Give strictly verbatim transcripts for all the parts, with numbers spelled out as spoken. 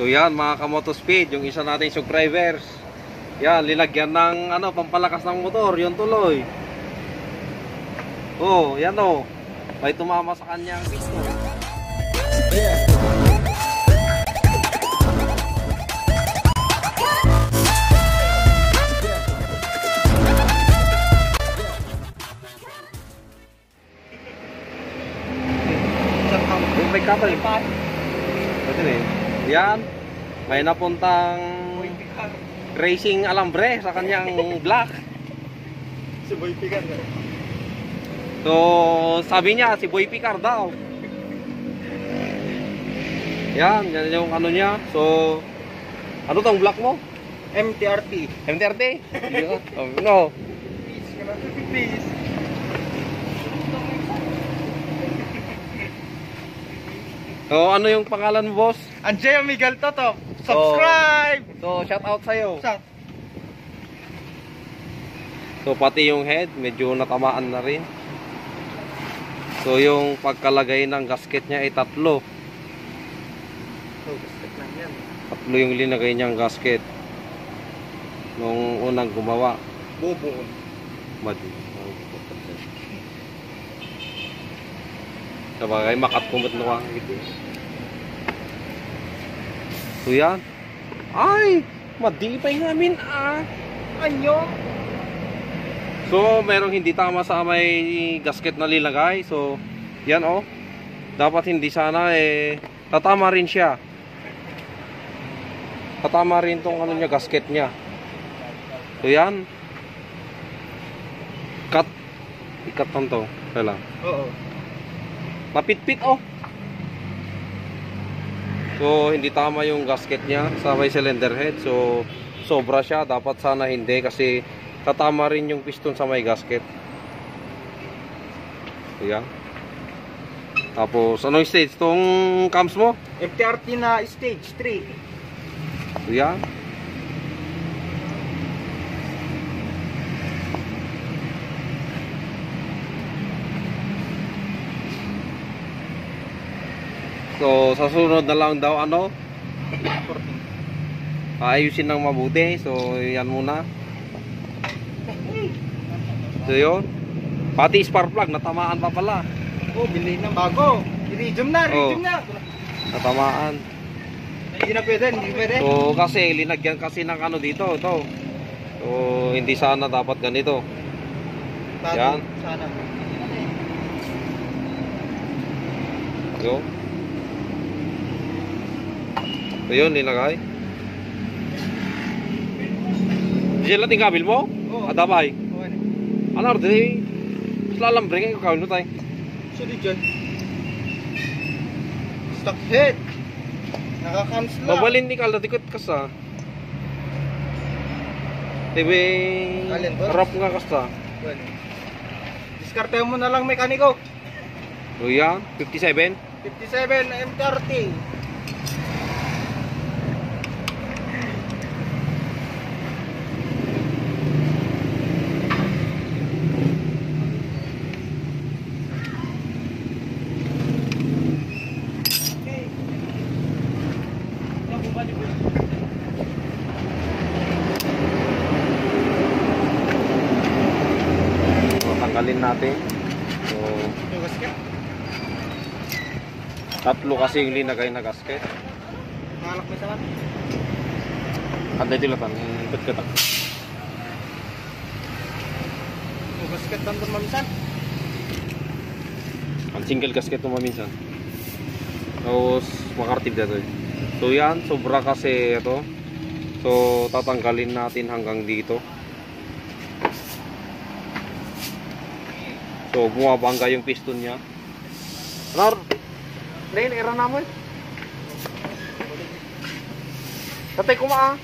So yan mga kamotospeed, yung isa nating subscribers, yan lilagyan ng ano, pampalakas ng motor, yung tuloy. Oh, yan oh. May tumama sa kanyang pisto. Yeah. May kapal. Ito eh. Yan. May napuntang racing alambre sa kanyang black. Si Boy Picar. So, sabi niya si Boy Picar daw. Yan, yan yung ano niya. So, ano tong black mo? M T R T. M T R T? No. Please. So, ano yung pangalan mo, boss? Anjay Miguel Toto. Subscribe! So, so shout out sa'yo. Shout. So, pati yung head, medyo natamaan na rin. So, yung pagkalagay ng gasket niya ay tatlo. So, gasket lang yan. Tatlo yung linagay niyang gasket. Nung unang gumawa. Bobo. Madi. Sabagay, makatkumot na ka. So yan. Ay! Madipay namin ah. Anyo. So, merong hindi tama sa may gasket na lilagay. So, yan oh. Dapat hindi sana eh. Tatama rin siya. Tatama rin tong ano niya, gasket niya. So yan. Cut. Ikat lang to. Kailan? Oo. Mapitpit oh. So hindi tama yung gasket niya sa may cylinder head. So sobra siya, dapat sana hindi kasi tatama rin yung piston sa may gasket. Ayan. Tapos anong stage tong cams mo? F T R T na stage three. Ayan. So, sa sunod na lang daw, ano, ayusin ng mabuti. So, yan muna. So, yun. Pati spark plug, natamaan pa pala. Oh, bilhin ng bago. Iridium na, iridium oh. na. Natamaan. Hindi na pwede, hindi pwede. So, kasi, linagyan kasi ng ano dito, ito. So, hindi sana dapat ganito. Yan. Sana. So, So yun, nilagay. Diyan natin kabil mo? Oo. Adabay? Oo. Ano rin? Mas lalambre ngayon kabil mo tayo. So di dyan. Stuck head. Nakakams lang. Babalin ni Kaldatikot kasa. Tebe. Harap nga kasa. Discarte mo na lang mekaniko. So yan, fifty-seven. fifty-seven na M thirty. Natin. So, tatlo kasi yung linagay na gasket. Nakalak mo sa lahat? At dito lang. Ba't katak? Gasket lang doon maminsan? Ang single gasket doon maminsan. Tapos makartib na ito. So yan, sobra kasi ito. So tatanggalin natin hanggang dito. So, bumabangga yung piston niya. Rar! Lain, iran naman. Tatay, kumaa.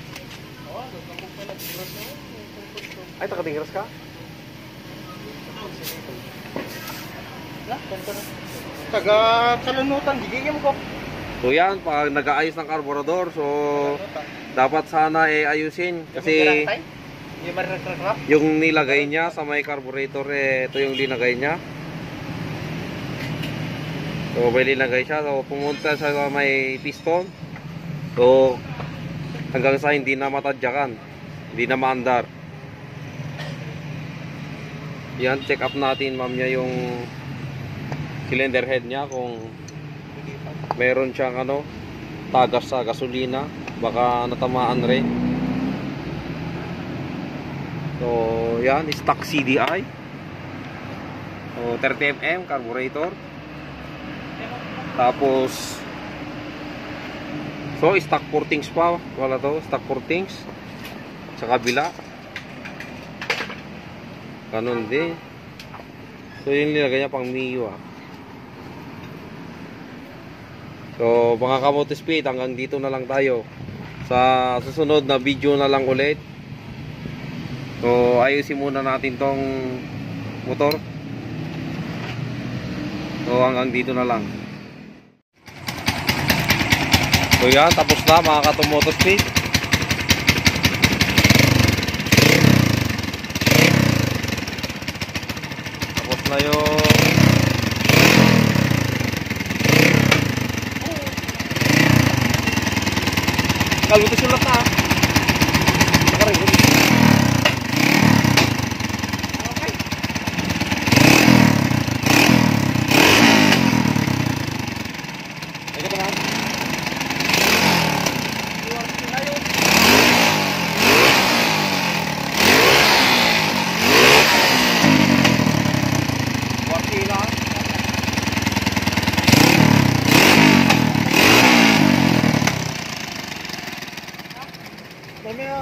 Ay, takatingras ka? Taga-salunutan, gigigim ko. So, yan. Pag nag-aayos ng carburetor, so, dapat sana eh ayusin. Kasi... yung nilagay niya sa may carburetor eh, ito yung linagay niya. So may linagay siya, so pumunta siya sa may piston. So hanggang sa hindi na matadyakan, hindi na maandar. Yan, check up natin ma'am niya yung cylinder head niya kung meron siyang ano, tagas sa gasolina, baka natamaan rin. So yan, stock C D I, so thirty millimeter carburetor. Tapos so stock four things pa, wala to, stock four things sa kabila, ganun din. So yun nilagay niya pang Mio. ah. So mga kamotorspeed, hanggang dito na lang tayo. Sa susunod na video na lang ulit. So ayusin muna natin tong motor. So hanggang dito na lang. So yan, tapos na mga kamotorspeed. Tapos na yung kalutas yung lata. Nakaregulit.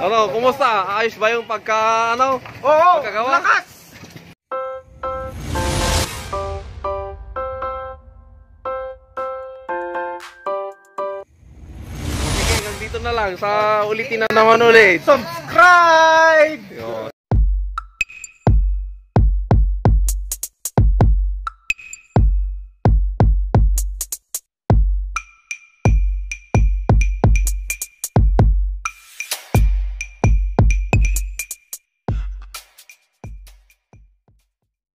Ano, kumusta? Ayos ba yung pagka, ano? Oo, pagkagawa? Lakas! Okay, nandito na lang sa ulitin na naman ulit. Subscribe! Yo.